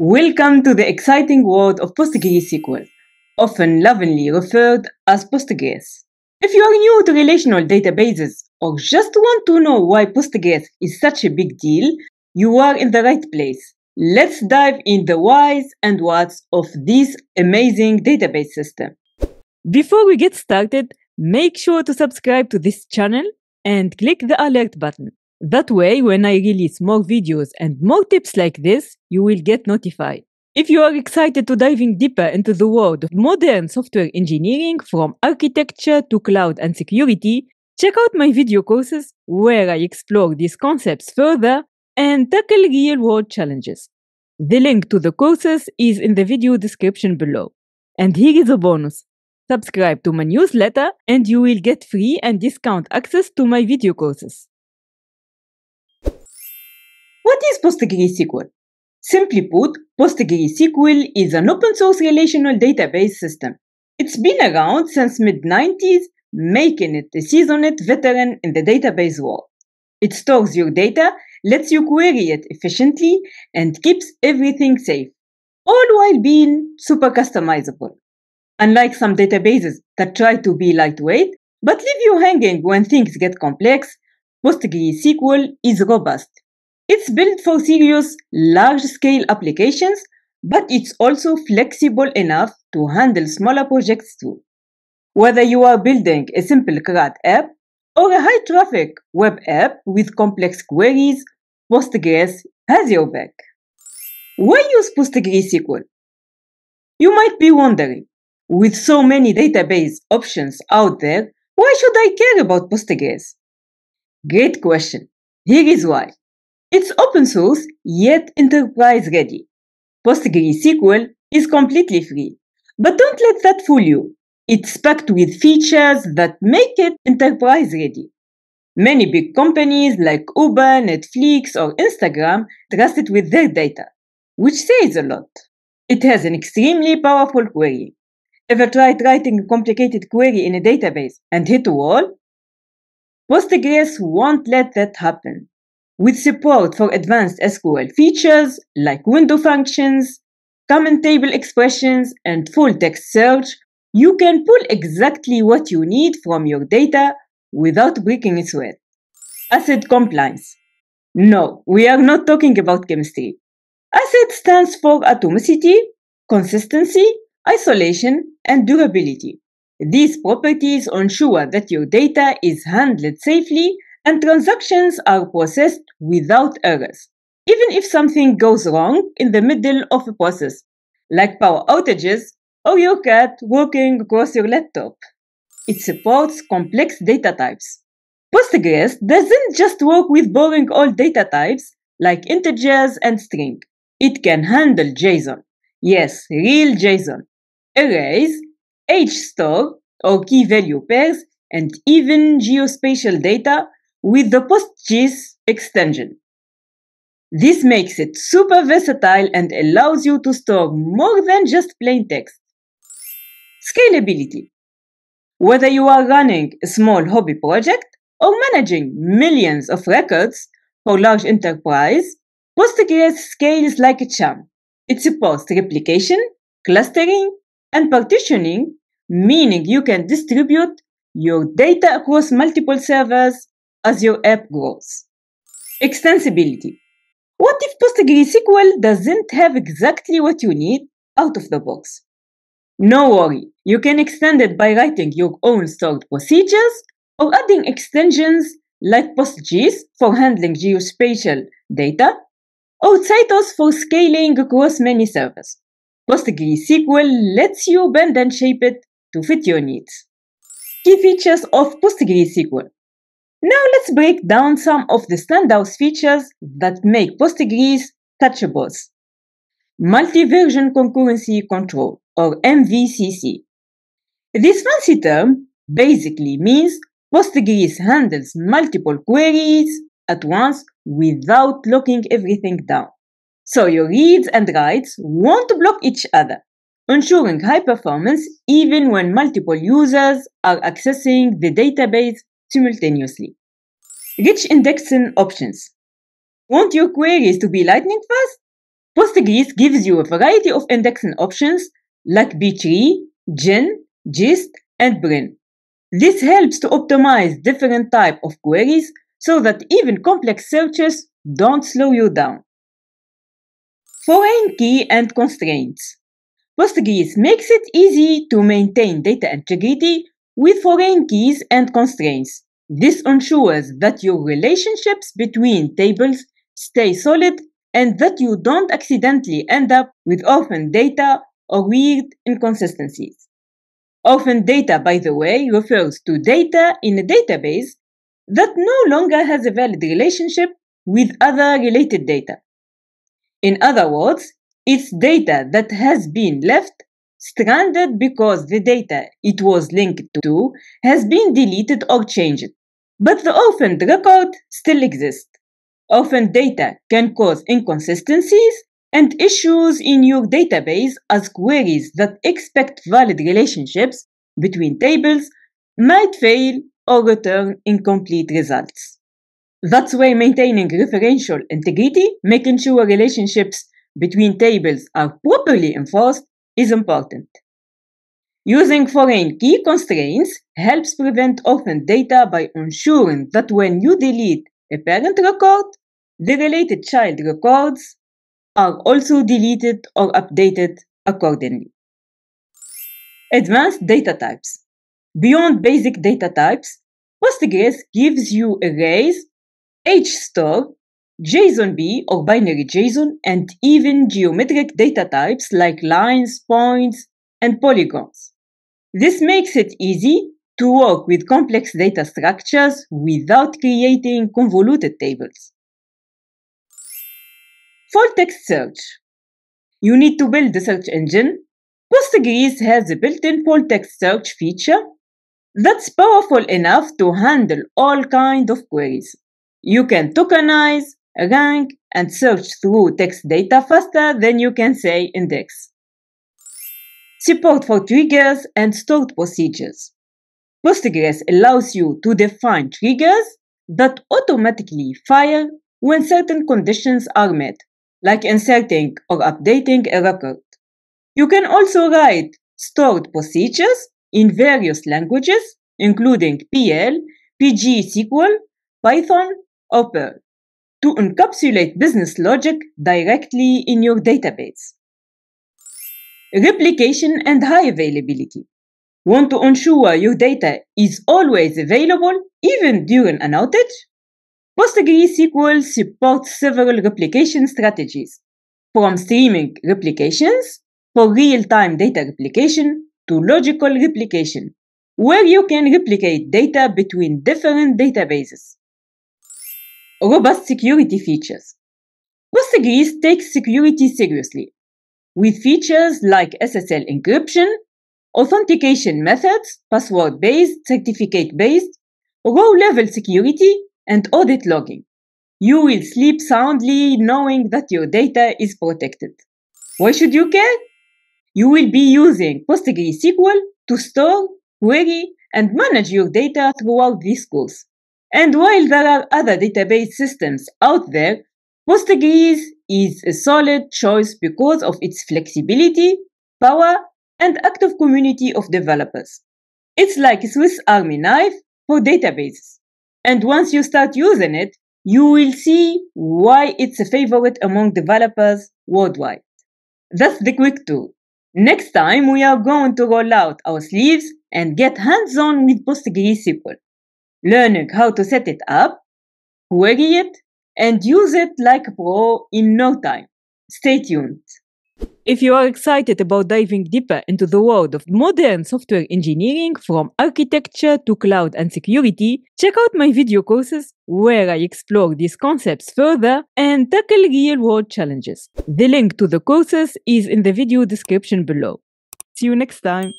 Welcome to the exciting world of PostgreSQL, often lovingly referred as PostGIS. If you are new to relational databases or just want to know why PostGIS is such a big deal, you are in the right place. Let's dive in the whys and whats of this amazing database system. Before we get started, make sure to subscribe to this channel and click the alert button. That way, when I release more videos and more tips like this, you will get notified. If you are excited to diving deeper into the world of modern software engineering, from architecture to cloud and security, check out my video courses where I explore these concepts further and tackle real-world challenges. The link to the courses is in the video description below. And here is a bonus. Subscribe to my newsletter and you will get free and discount access to my video courses. What is PostgreSQL? Simply put, PostgreSQL is an open-source relational database system. It's been around since mid-90s, making it a seasoned veteran in the database world. It stores your data, lets you query it efficiently, and keeps everything safe, all while being super customizable. Unlike some databases that try to be lightweight but leave you hanging when things get complex, PostgreSQL is robust. It's built for serious, large-scale applications, but it's also flexible enough to handle smaller projects too. Whether you are building a simple CRUD app or a high-traffic web app with complex queries, PostgreSQL has your back. Why use PostgreSQL? You might be wondering, with so many database options out there, why should I care about PostgreSQL? Great question. Here is why. It's open source, yet enterprise-ready. PostgreSQL is completely free. But don't let that fool you. It's packed with features that make it enterprise-ready. Many big companies like Uber, Netflix, or Instagram trust it with their data, which says a lot. It has an extremely powerful query. Ever tried writing a complicated query in a database and hit a wall? PostgreSQL won't let that happen. With support for advanced SQL features like window functions, common table expressions, and full text search, you can pull exactly what you need from your data without breaking a sweat. ACID compliance. No, we are not talking about chemistry. ACID stands for atomicity, consistency, isolation, and durability. These properties ensure that your data is handled safely and transactions are processed without errors, even if something goes wrong in the middle of a process, like power outages or your cat walking across your laptop. It supports complex data types. PostgreSQL doesn't just work with boring old data types like integers and string. It can handle JSON, yes, real JSON, arrays, HStore or key value pairs, and even geospatial data with the PostGIS extension. This makes it super versatile and allows you to store more than just plain text. Scalability. Whether you are running a small hobby project or managing millions of records for large enterprise, PostgreSQL scales like a charm. It supports replication, clustering, and partitioning, meaning you can distribute your data across multiple servers as your app grows. Extensibility. What if PostgreSQL doesn't have exactly what you need out of the box? No worry, you can extend it by writing your own stored procedures or adding extensions like PostGIS for handling geospatial data or Citus for scaling across many servers. PostgreSQL lets you bend and shape it to fit your needs. Key features of PostgreSQL. Now let's break down some of the standout features that make PostgreSQL such a boss. Multi-version concurrency control, or MVCC. This fancy term basically means PostgreSQL handles multiple queries at once without locking everything down. So your reads and writes won't block each other, ensuring high performance even when multiple users are accessing the database simultaneously. Rich indexing options. Want your queries to be lightning fast? PostgreSQL gives you a variety of indexing options like B-tree, Gin, Gist, and Brin. This helps to optimize different types of queries so that even complex searches don't slow you down. Foreign key and constraints. PostgreSQL makes it easy to maintain data integrity with foreign keys and constraints. This ensures that your relationships between tables stay solid and that you don't accidentally end up with orphan data or weird inconsistencies. Orphan data, by the way, refers to data in a database that no longer has a valid relationship with other related data. In other words, it's data that has been left stranded because the data it was linked to has been deleted or changed, but the orphaned record still exists. Orphaned data can cause inconsistencies and issues in your database, as queries that expect valid relationships between tables might fail or return incomplete results. That's why maintaining referential integrity, making sure relationships between tables are properly enforced, is important. Using foreign key constraints helps prevent orphan data by ensuring that when you delete a parent record, the related child records are also deleted or updated accordingly. Advanced data types. Beyond basic data types, PostgreSQL gives you arrays, HStore, JSONB or binary JSON, and even geometric data types like lines, points, and polygons. This makes it easy to work with complex data structures without creating convoluted tables. Full text search. You need to build a search engine. PostgreSQL has a built-in full text search feature that's powerful enough to handle all kinds of queries. You can tokenize, rank, and search through text data faster than you can say index. Support for triggers and stored procedures. PostgreSQL allows you to define triggers that automatically fire when certain conditions are met, like inserting or updating a record. You can also write stored procedures in various languages, including PL, PGSQL, Python, or Perl, to encapsulate business logic directly in your database. Replication and high availability. Want to ensure your data is always available, even during an outage? PostgreSQL supports several replication strategies, from streaming replications for real-time data replication to logical replication, where you can replicate data between different databases. Robust security features. PostgreSQL takes security seriously, with features like SSL encryption, authentication methods, password-based, certificate-based, row-level security, and audit logging. You will sleep soundly knowing that your data is protected. Why should you care? You will be using PostgreSQL to store, query, and manage your data throughout this course. And while there are other database systems out there, PostgreSQL is a solid choice because of its flexibility, power, and active community of developers. It's like a Swiss Army knife for databases. And once you start using it, you will see why it's a favorite among developers worldwide. That's the quick tour. Next time, we are going to roll out our sleeves and get hands-on with PostgreSQL, learning how to set it up, query it, and use it like a pro in no time. Stay tuned. If you are excited about diving deeper into the world of modern software engineering, from architecture to cloud and security, check out my video courses where I explore these concepts further and tackle real-world challenges. The link to the courses is in the video description below. See you next time.